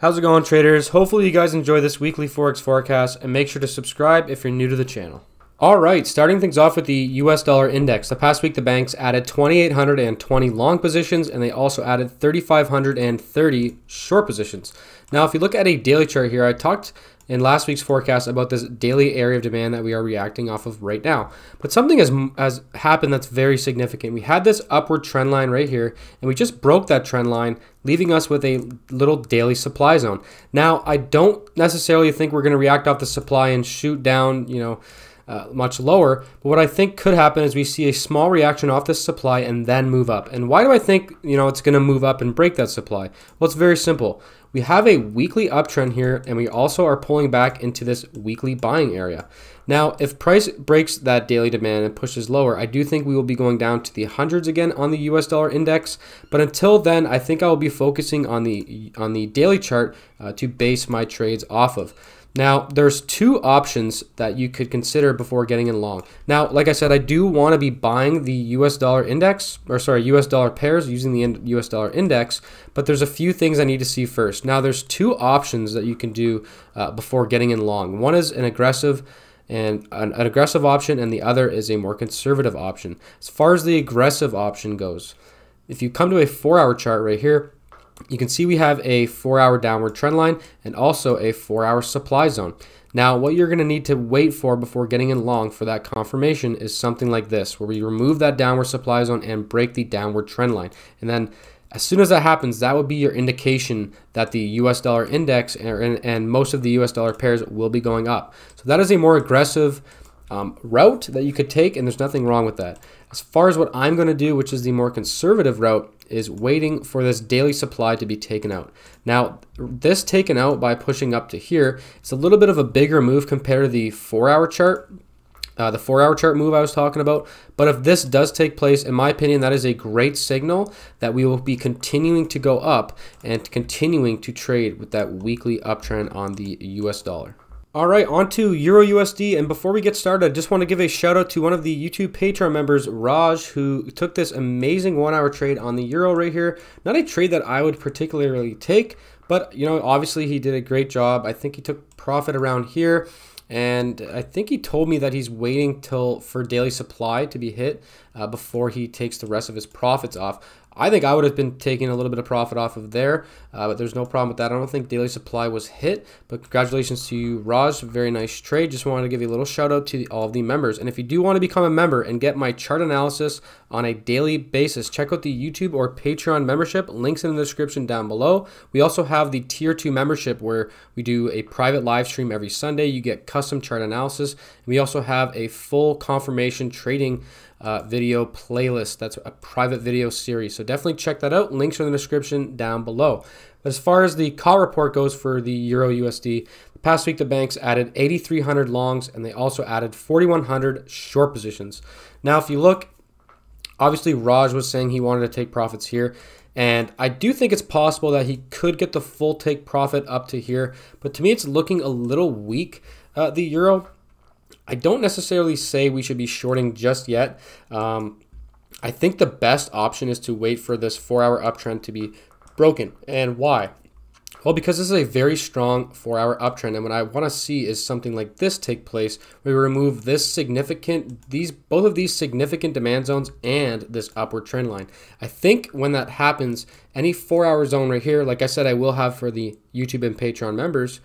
How's it going, traders? Hopefully you guys enjoy this weekly Forex forecast, and make sure to subscribe if you're new to the channel. All right, starting things off with the US dollar index. The past week, the banks added 2,820 long positions, and they also added 3,530 short positions. Now, if you look at a daily chart here, I talked in last week's forecast about this daily area of demand that we are reacting off of right now. But something has happened that's very significant. We had this upward trend line right here, and we just broke that trend line, leaving us with a little daily supply zone. Now, I don't necessarily think we're going to react off the supply and shoot down, much lower, but what I think could happen is we see a small reaction off this supply and then move up. And why do I think it's going to move up and break that supply? Well, it's very simple. We have a weekly uptrend here, and we also are pulling back into this weekly buying area. Now, if price breaks that daily demand and pushes lower, I do think we will be going down to the hundreds again on the US dollar index. But until then, I think I will be focusing on the daily chart to base my trades off of. Now, there's two options that you could consider before getting in long. Now, like I said, I do want to be buying the US dollar index, or sorry, US dollar pairs using the US dollar index, but there's a few things I need to see first. Now, there's two options that you can do before getting in long. One is an aggressive option, and the other is a more conservative option. As far as the aggressive option goes, if you come to a 4-hour chart right here, you can see we have a 4-hour downward trend line and also a 4-hour supply zone. Now, what you're going to need to wait for before getting in long for that confirmation is something like this, where we remove that downward supply zone and break the downward trend line. And then as soon as that happens, that would be your indication that the US dollar index and most of the US dollar pairs will be going up. So that is a more aggressive route that you could take, and there's nothing wrong with that. As far as what I'm going to do, which is the more conservative route, is waiting for this daily supply to be taken out. Now, this taken out by pushing up to here, it's a little bit of a bigger move compared to the 4-hour chart, move I was talking about. But if this does take place, in my opinion, that is a great signal that we will be continuing to go up and continuing to trade with that weekly uptrend on the US dollar. All right, on to EURUSD, and before we get started, I just want to give a shout out to one of the YouTube Patreon members, Raj, who took this amazing 1-hour trade on the euro right here. Not a trade that I would particularly take, but obviously he did a great job. I think he took profit around here, and I think he told me that he's waiting for daily supply to be hit before he takes the rest of his profits off. I think I would have been taking a little bit of profit off of there, but there's no problem with that. I don't think daily supply was hit, but congratulations to you, Raj. Very nice trade. Just wanted to give you a little shout out to all of the members. And if you do want to become a member and get my chart analysis on a daily basis, check out the YouTube or Patreon membership. Links in the description down below. We also have the Tier 2 membership, where we do a private live stream every Sunday. You get custom chart analysis. And we also have a full confirmation trading video playlist. That's a private video series, so definitely check that out. Links are in the description down below. As far as the COT report goes for the Euro USD, the past week the banks added 8,300 longs, and they also added 4,100 short positions. Now, if you look, obviously Raj was saying he wanted to take profits here, and I do think it's possible that he could get the full take profit up to here, but to me it's looking a little weak. The euro, I don't necessarily say we should be shorting just yet. I think the best option is to wait for this 4-hour uptrend to be broken. And why? Well, because this is a very strong 4-hour uptrend, and what I want to see is something like this take place. We remove this significant, both of these significant demand zones and this upward trend line. I think when that happens, any 4-hour zone right here, like I said, I will have for the YouTube and Patreon members.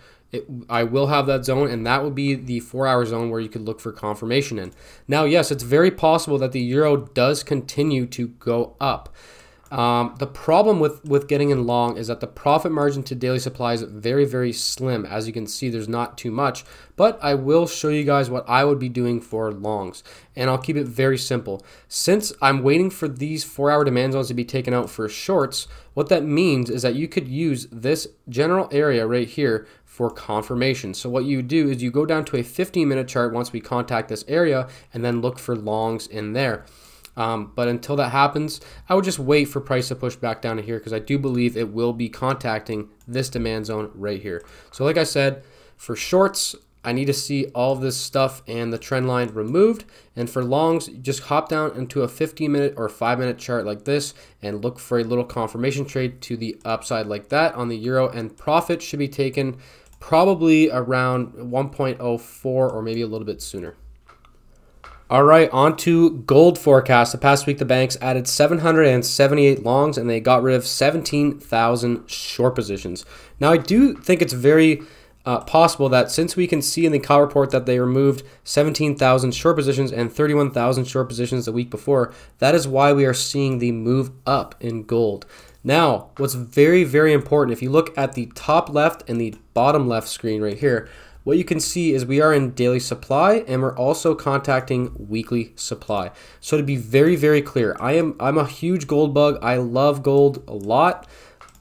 I will have that zone, and that would be the 4-hour zone where you could look for confirmation in. Now, yes, it's very possible that the euro does continue to go up. The problem with getting in long is that the profit margin to daily supply is very, very slim. As you can see, there's not too much, but I will show you guys what I would be doing for longs, and I'll keep it very simple. Since I'm waiting for these 4-hour demand zones to be taken out for shorts, what that means is that you could use this general area right here for confirmation. So what you do is you go down to a 15-minute chart once we contact this area, and then look for longs in there. But until that happens, I would just wait for price to push back down to here, because I do believe it will be contacting this demand zone right here. So like I said, for shorts, I need to see all this stuff and the trend line removed. And for longs, just hop down into a 15-minute or 5-minute chart like this and look for a little confirmation trade to the upside like that on the euro, and profit should be taken probably around 1.04 or maybe a little bit sooner. All right, on to gold forecast. The past week, the banks added 778 longs and they got rid of 17,000 short positions. Now, I do think it's very possible that since we can see in the COT report that they removed 17,000 short positions and 31,000 short positions the week before, that is why we are seeing the move up in gold. Now, what's very, very important, if you look at the top left and the bottom left screen right here, what you can see is we are in daily supply and we're also contacting weekly supply. So to be very, very clear, I'm a huge gold bug. I love gold a lot.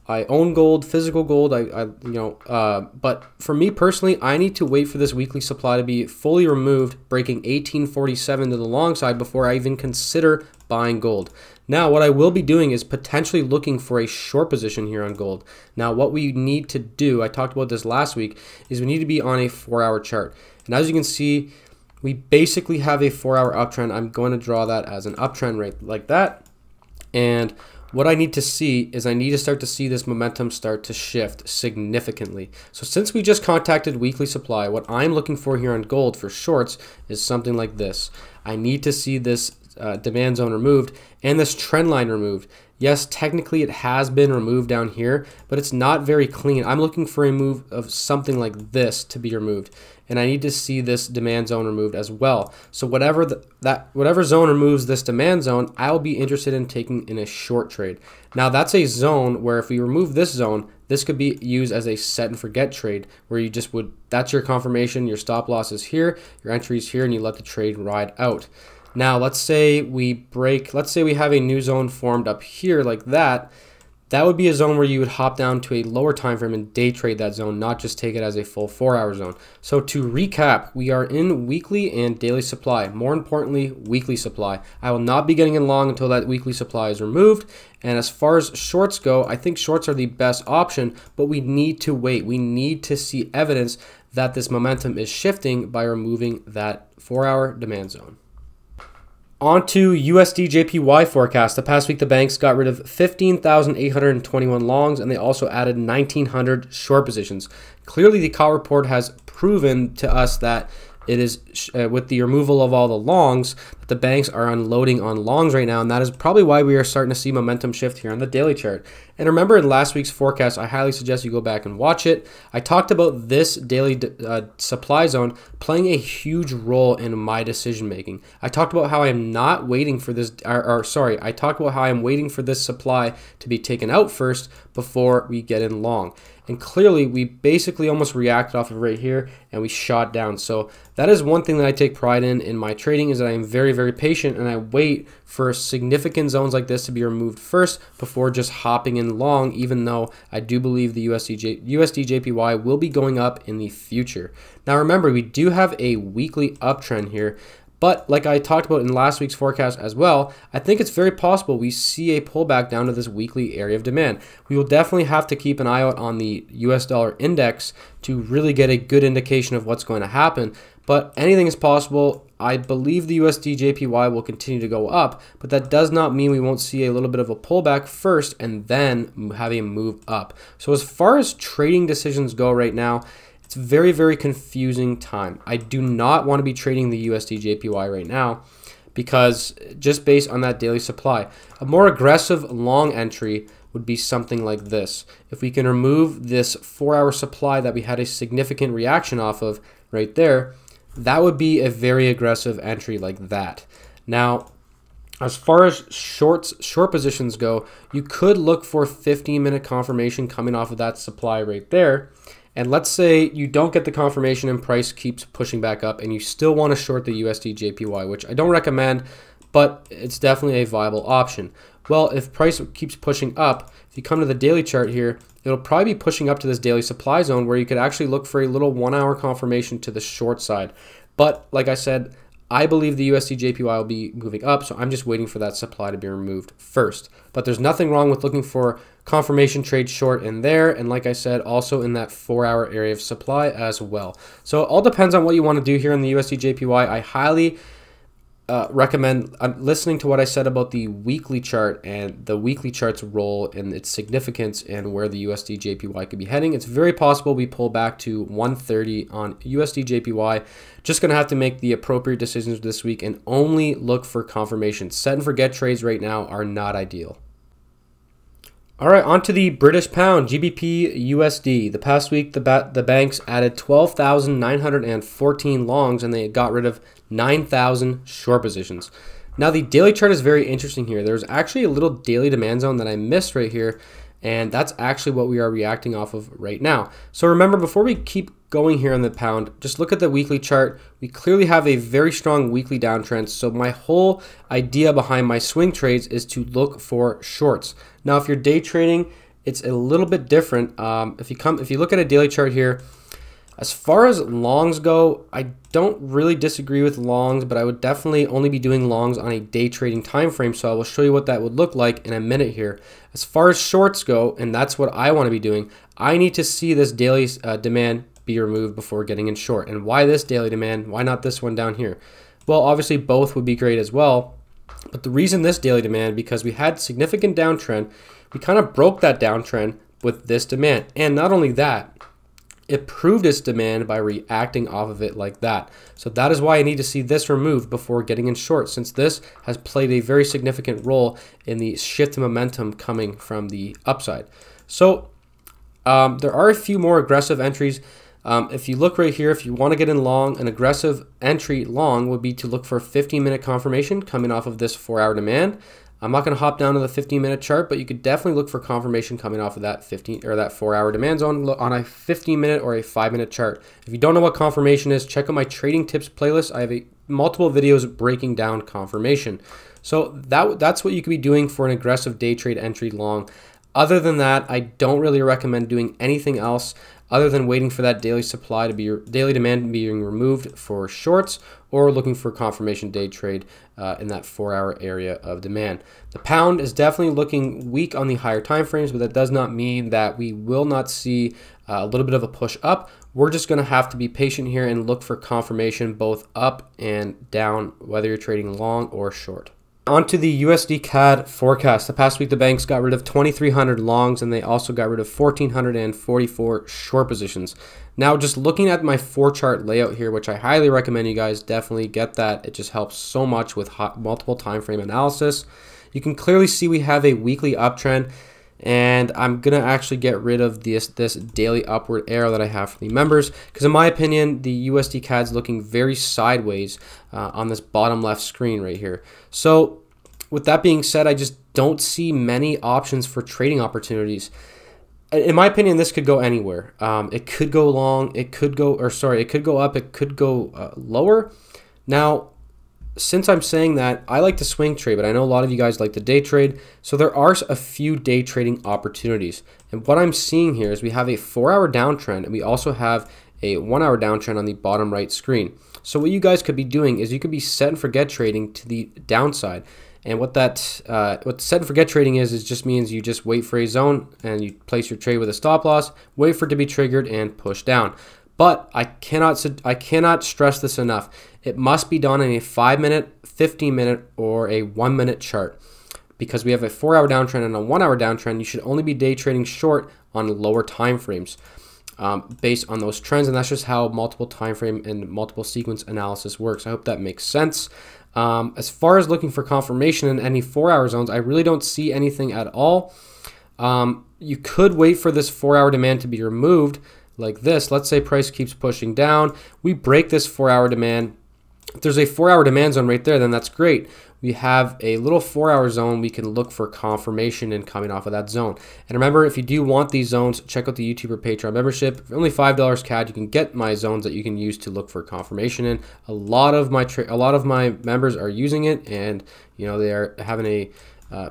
I own gold, physical gold, but for me personally, I need to wait for this weekly supply to be fully removed, breaking 1847 to the long side before I even consider buying gold. Now, what I will be doing is potentially looking for a short position here on gold. Now, what we need to do, I talked about this last week, is we need to be on a 4-hour chart. And as you can see, we basically have a 4-hour uptrend. I'm going to draw that as an uptrend right like that. And what I need to see is I need to start to see this momentum start to shift significantly. So since we just contacted weekly supply, what I'm looking for here on gold for shorts is something like this. I need to see this demand zone removed and this trend line removed. Yes, technically it has been removed down here, but it's not very clean. I'm looking for a move of something like this to be removed, and I need to see this demand zone removed as well. So whatever whatever zone removes this demand zone, I'll be interested in taking in a short trade. Now, that's a zone where if we remove this zone, this could be used as a set and forget trade where you just would, that's your confirmation, your stop loss is here, your entry is here, and you let the trade ride out. Now, let's say we break, let's say we have a new zone formed up here like that. That would be a zone where you would hop down to a lower time frame and day trade that zone, not just take it as a full 4-hour zone. So to recap, we are in weekly and daily supply. More importantly, weekly supply. I will not be getting in long until that weekly supply is removed. And as far as shorts go, I think shorts are the best option, but we need to wait. We need to see evidence that this momentum is shifting by removing that 4-hour demand zone. On to USDJPY forecast. The past week, the banks got rid of 15,821 longs, and they also added 1,900 short positions. Clearly, the COT report has proven to us that it is with the removal of all the longs that the banks are unloading on longs right now, and that is probably why we are starting to see momentum shift here on the daily chart. And remember, in last week's forecast, I highly suggest you go back and watch it. I talked about this daily supply zone playing a huge role in my decision making. I talked about how I'm not waiting for this, I talked about how I'm waiting for this supply to be taken out first before we get in long. And clearly, we basically almost reacted off of right here, and we shot down. So that is one thing that I take pride in my trading, is that I am very, very patient, and I wait for significant zones like this to be removed first before just hopping in long, even though I do believe the USDJPY will be going up in the future. Now, remember, we do have a weekly uptrend here. But like I talked about in last week's forecast as well, I think it's very possible we see a pullback down to this weekly area of demand. We will definitely have to keep an eye out on the US dollar index to really get a good indication of what's going to happen. But anything is possible. I believe the USDJPY will continue to go up, but that does not mean we won't see a little bit of a pullback first and then have a move up. So as far as trading decisions go right now, it's very, very confusing time. I do not want to be trading the USDJPY right now because just based on that daily supply, a more aggressive long entry would be something like this. If we can remove this 4-hour supply that we had a significant reaction off of right there, that would be a very aggressive entry like that. Now, as far as short positions go, you could look for 15-minute confirmation coming off of that supply right there. And let's say you don't get the confirmation and price keeps pushing back up and you still want to short the USDJPY, which I don't recommend, but it's definitely a viable option. Well, if price keeps pushing up, if you come to the daily chart here, it'll probably be pushing up to this daily supply zone where you could actually look for a little 1-hour confirmation to the short side. But like I said, I believe the USDJPY will be moving up, so I'm just waiting for that supply to be removed first. But there's nothing wrong with looking for confirmation trade short in there, and like I said, also in that 4-hour area of supply as well. So it all depends on what you want to do here in the USDJPY. I highly recommend listening to what I said about the weekly chart and the weekly chart's role and its significance and where the USDJPY could be heading. It's very possible we pull back to 130 on USDJPY. Just going to have to make the appropriate decisions this week and only look for confirmation. Set and forget trades right now are not ideal. All right, on to the British pound, GBPUSD. The past week, the banks added 12,914 longs and they got rid of 9,000 short positions. Now, the daily chart is very interesting here. There's actually a little daily demand zone that I missed right here, and that's actually what we are reacting off of right now. So remember, before we keep going here on the pound, just look at the weekly chart. We clearly have a very strong weekly downtrend, so my whole idea behind my swing trades is to look for shorts. Now, if you're day trading, it's a little bit different. If you look at a daily chart here, as far as longs go, I don't really disagree with longs, but I would definitely only be doing longs on a day trading time frame. So I will show you what that would look like in a minute here. As far as shorts go, and that's what I want to be doing, I need to see this daily demand be removed before getting in short. And why this daily demand? Why not this one down here? Well, obviously both would be great as well. But the reason this daily demand, because we had significant downtrend, we kind of broke that downtrend with this demand. And not only that, it proved its demand by reacting off of it like that. So that is why I need to see this removed before getting in short, since this has played a very significant role in the shift in momentum coming from the upside. So there are a few more aggressive entries. If you look right here, if you want to get in long, an aggressive entry long would be to look for a 15-minute confirmation coming off of this 4-hour demand. I'm not going to hop down to the 15-minute chart, but you could definitely look for confirmation coming off of that 4-hour demand zone on a 15-minute or a 5-minute chart. If you don't know what confirmation is, check out my trading tips playlist. I have multiple videos breaking down confirmation. So that's what you could be doing for an aggressive day trade entry long. Other than that, I don't really recommend doing anything else other than waiting for that daily demand being removed for shorts, or looking for confirmation day trade in that 4-hour area of demand. The pound is definitely looking weak on the higher time frames, but that does not mean that we will not see a little bit of a push up. We're just going to have to be patient here and look for confirmation both up and down, whether you're trading long or short. On to the USDCAD forecast. The past week, the banks got rid of 2,300 longs and they also got rid of 1,444 short positions. Now, just looking at my 4-chart layout here, which I highly recommend you guys definitely get that. It just helps so much with multiple time frame analysis. You can clearly see we have a weekly uptrend, and I'm going to actually get rid of this daily upward arrow that I have for the members, because in my opinion, the USD CAD's looking very sideways on this bottom left screen right here. So with that being said, I just don't see many options for trading opportunities. In my opinion, this could go anywhere. It could go long, it could go up, it could go lower. Now, since I'm saying that, I like to swing trade, but I know a lot of you guys like to day trade. So there are a few day trading opportunities. And what I'm seeing here is we have a 4-hour downtrend, and we also have a 1-hour downtrend on the bottom right screen. So what you guys could be doing is you could be set and forget trading to the downside. And what set and forget trading is just means you just wait for a zone and you place your trade with a stop loss, wait for it to be triggered and push down. But I cannot stress this enough. It must be done in a 5-minute, 15-minute, or a 1-minute chart. Because we have a 4-hour downtrend and a 1-hour downtrend, you should only be day trading short on lower time frames based on those trends. And that's just how multiple time frame and multiple sequence analysis works. I hope that makes sense. As far as looking for confirmation in any 4-hour zones, I really don't see anything at all. You could wait for this 4-hour demand to be removed. Like this, let's say price keeps pushing down, we break this 4-hour demand. If there's a 4-hour demand zone right there, then that's great. We have a little 4-hour zone we can look for confirmation in coming off of that zone. And remember, if you do want these zones, check out the YouTube or Patreon membership. For only $5 CAD, you can get my zones that you can use to look for confirmation in. A lot of my members are using it, and you know they are having a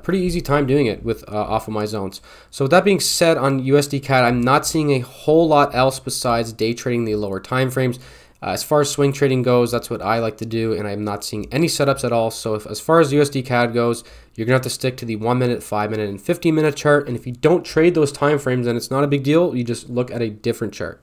pretty easy time doing it with off of my zones. So with that being said, on USD CAD, I'm not seeing a whole lot else besides day trading the lower time frames. As far as swing trading goes, that's what I like to do, and I'm not seeing any setups at all. So as far as USD CAD goes, you're gonna have to stick to the 1 minute, 5 minute, and 50 minute chart. And if you don't trade those time frames, then it's not a big deal. You just look at a different chart.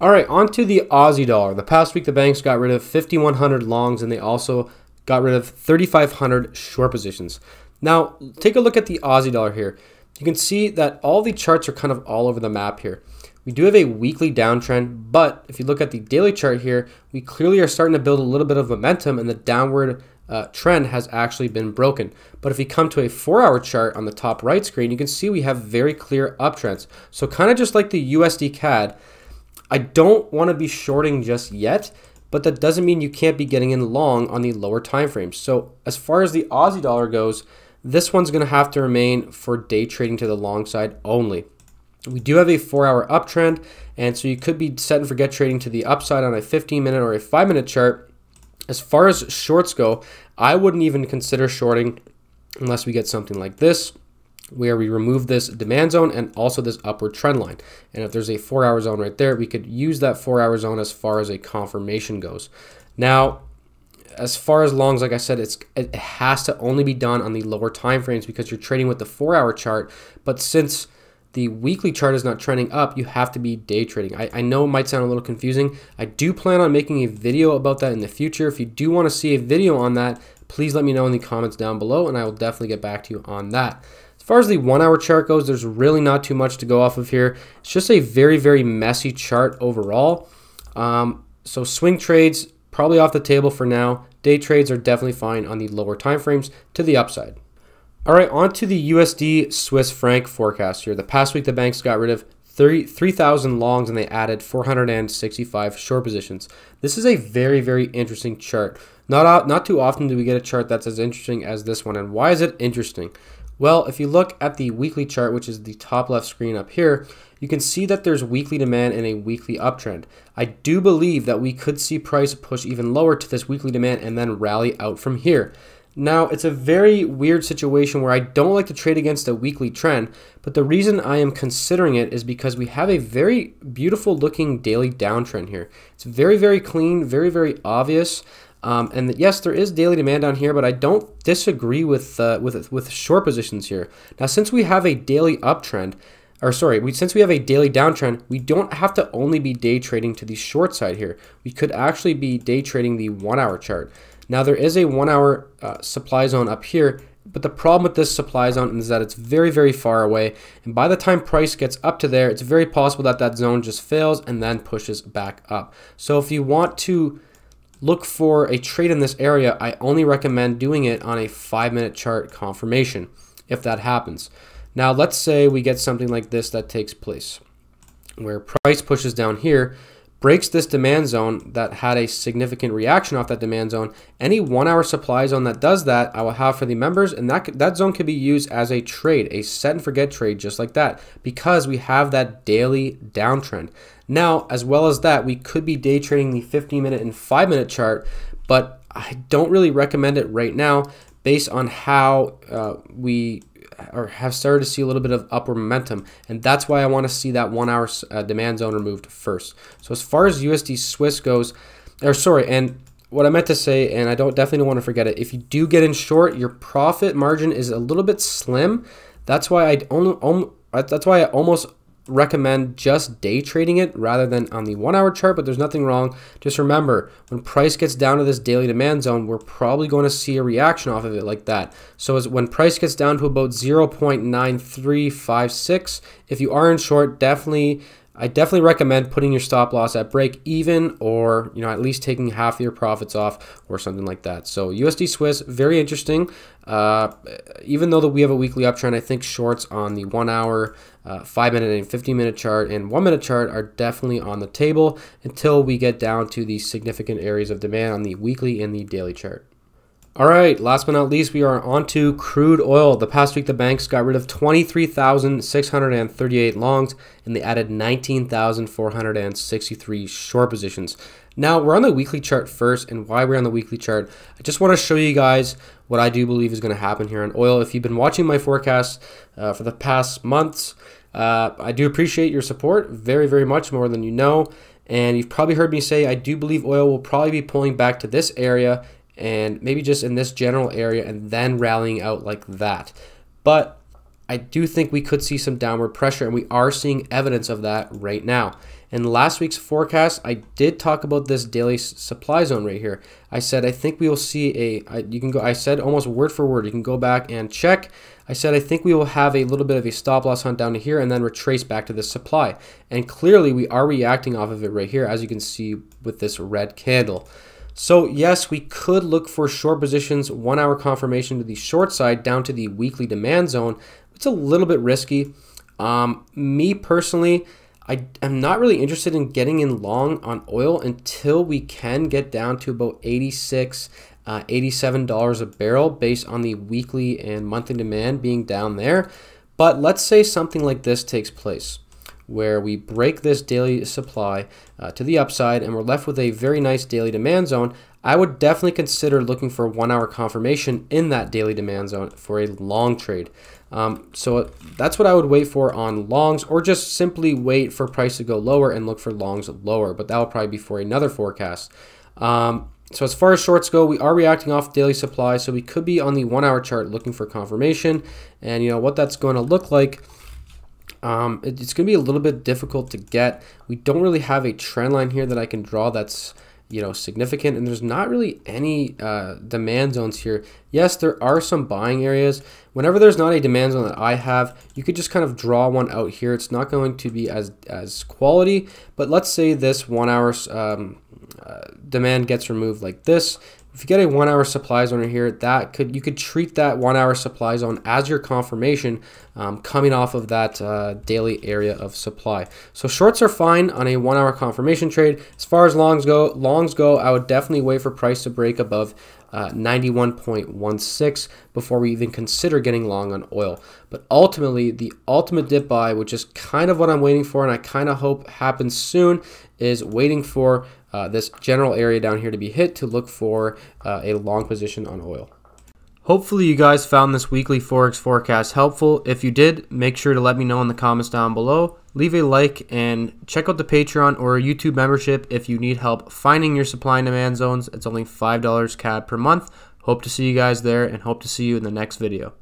All right, on to the Aussie dollar. The past week, the banks got rid of 5,100 longs, and they also got rid of 3,500 short positions. Now, take a look at the Aussie dollar here. You can see that all the charts are kind of all over the map here. We do have a weekly downtrend, but if you look at the daily chart here, we clearly are starting to build a little bit of momentum, and the downward trend has actually been broken. But if you come to a 4-hour chart on the top right screen, you can see we have very clear uptrends. So kind of just like the USD CAD, I don't want to be shorting just yet, but that doesn't mean you can't be getting in long on the lower time frames. So as far as the Aussie dollar goes, this one's going to have to remain for day trading to the long side only. We do have a 4-hour uptrend, and so you could be set and forget trading to the upside on a 15-minute or a 5-minute chart. As far as shorts go, I wouldn't even consider shorting unless we get something like this, where we remove this demand zone and also this upward trend line. And if there's a 4-hour zone right there, we could use that 4-hour zone as far as a confirmation goes. Now, as far as longs, like I said, it has to only be done on the lower time frames because you're trading with the 4-hour chart. But since the weekly chart is not trending up, you have to be day trading. I know it might sound a little confusing. I do plan on making a video about that in the future. If you do want to see a video on that, please let me know in the comments down below, and I will definitely get back to you on that. As far as the 1-hour chart goes, there's really not too much to go off of here. It's just a very, very messy chart overall. So swing trades, probably off the table for now. Day trades are definitely fine on the lower time frames to the upside. All right, on to the USD Swiss franc forecast here. The past week, the banks got rid of 3,000 longs, and they added 465 short positions. This is a very, very interesting chart. Not too often do we get a chart that's as interesting as this one. And why is it interesting? Well, if you look at the weekly chart, which is the top left screen up here, you can see that there's weekly demand and a weekly uptrend. I do believe that we could see price push even lower to this weekly demand and then rally out from here. Now, it's a very weird situation where I don't like to trade against a weekly trend, but the reason I am considering it is because we have a very beautiful looking daily downtrend here. It's very, very clean, very, very obvious. And yes, there is daily demand down here, but I don't disagree with short positions here. Now, since we have a daily uptrend, or sorry, since we have a daily downtrend, we don't have to only be day trading to the short side here. We could actually be day trading the 1-hour chart. Now, there is a 1-hour supply zone up here, but the problem with this supply zone is that it's very, very far away. And by the time price gets up to there, it's very possible that that zone just fails and then pushes back up. So if you want to look for a trade in this area, I only recommend doing it on a 5-minute chart confirmation if that happens. Now, let's say we get something like this that takes place, where price pushes down here, breaks this demand zone that had a significant reaction off that demand zone. Any 1-hour supply zone that does that, I will have for the members, and that zone could be used as a trade, a set and forget trade just like that, because we have that daily downtrend. Now, as well as that, we could be day trading the 15-minute and 5-minute chart, but I don't really recommend it right now based on how we have started to see a little bit of upward momentum, and that's why I want to see that 1-hour demand zone removed first. So as far as USD Swiss goes, or sorry, and what I meant to say, and I definitely don't want to forget it, if you do get in short, your profit margin is a little bit slim. That's why I almost recommend just day trading it rather than on the 1-hour chart, but there's nothing wrong. Just remember, when price gets down to this daily demand zone, we're probably going to see a reaction off of it like that. So as when price gets down to about 0.9356, if you are in short, I definitely recommend putting your stop loss at break even, or at least taking half of your profits off or something like that. So USD Swiss, very interesting. Even though we have a weekly uptrend, I think shorts on the 1-hour, 5-minute and 15-minute chart and 1-minute chart are definitely on the table until we get down to the significant areas of demand on the weekly and the daily chart. All right, last but not least, we are on to crude oil. The past week, the banks got rid of 23,638 longs, and they added 19,463 short positions. Now, we're on the weekly chart first, and why we're on the weekly chart, I just want to show you guys what I do believe is going to happen here on oil. If you've been watching my forecasts for the past months, I do appreciate your support very, very much, more than you know. And you've probably heard me say I do believe oil will probably be pulling back to this area and maybe just in this general area and then rallying out like that. But I do think we could see some downward pressure, and we are seeing evidence of that right now. In last week's forecast, I did talk about this daily supply zone right here. I said I think we will see I said almost word for word, you can go back and check. I said I think we will have a little bit of a stop loss hunt down to here and then retrace back to this supply. And clearly we are reacting off of it right here, as you can see with this red candle. So yes, we could look for short positions, 1 hour confirmation to the short side down to the weekly demand zone. It's a little bit risky. Me personally, I am not really interested in getting in long on oil until we can get down to about $87 a barrel based on the weekly and monthly demand being down there. But let's say something like this takes place, where we break this daily supply to the upside and we're left with a very nice daily demand zone. I would definitely consider looking for 1 hour confirmation in that daily demand zone for a long trade. So that's what I would wait for on longs, or just simply wait for price to go lower and look for longs lower, but that will probably be for another forecast. So as far as shorts go, we are reacting off daily supply, so we could be on the 1 hour chart looking for confirmation. And you know what that's going to look like. It's going to be a little bit difficult to get. We don't really have a trend line here that I can draw that's, you know, significant, and there's not really any demand zones here. Yes, there are some buying areas. Whenever there's not a demand zone that I have, you could just kind of draw one out here. It's not going to be as quality, but let's say this 1 hour demand gets removed like this. If you get a 1 hour supply zone here, that could, you could treat that 1 hour supply zone as your confirmation coming off of that daily area of supply. So shorts are fine on a 1 hour confirmation trade. As far as longs go, I would definitely wait for price to break above 91.16 before we even consider getting long on oil. But ultimately, the ultimate dip buy, which is kind of what I'm waiting for and I kind of hope happens soon, is waiting for this general area down here to be hit to look for a long position on oil. Hopefully you guys found this weekly Forex forecast helpful. If you did, make sure to let me know in the comments down below. Leave a like and check out the Patreon or YouTube membership if you need help finding your supply and demand zones. It's only $5 CAD per month. Hope to see you guys there, and hope to see you in the next video.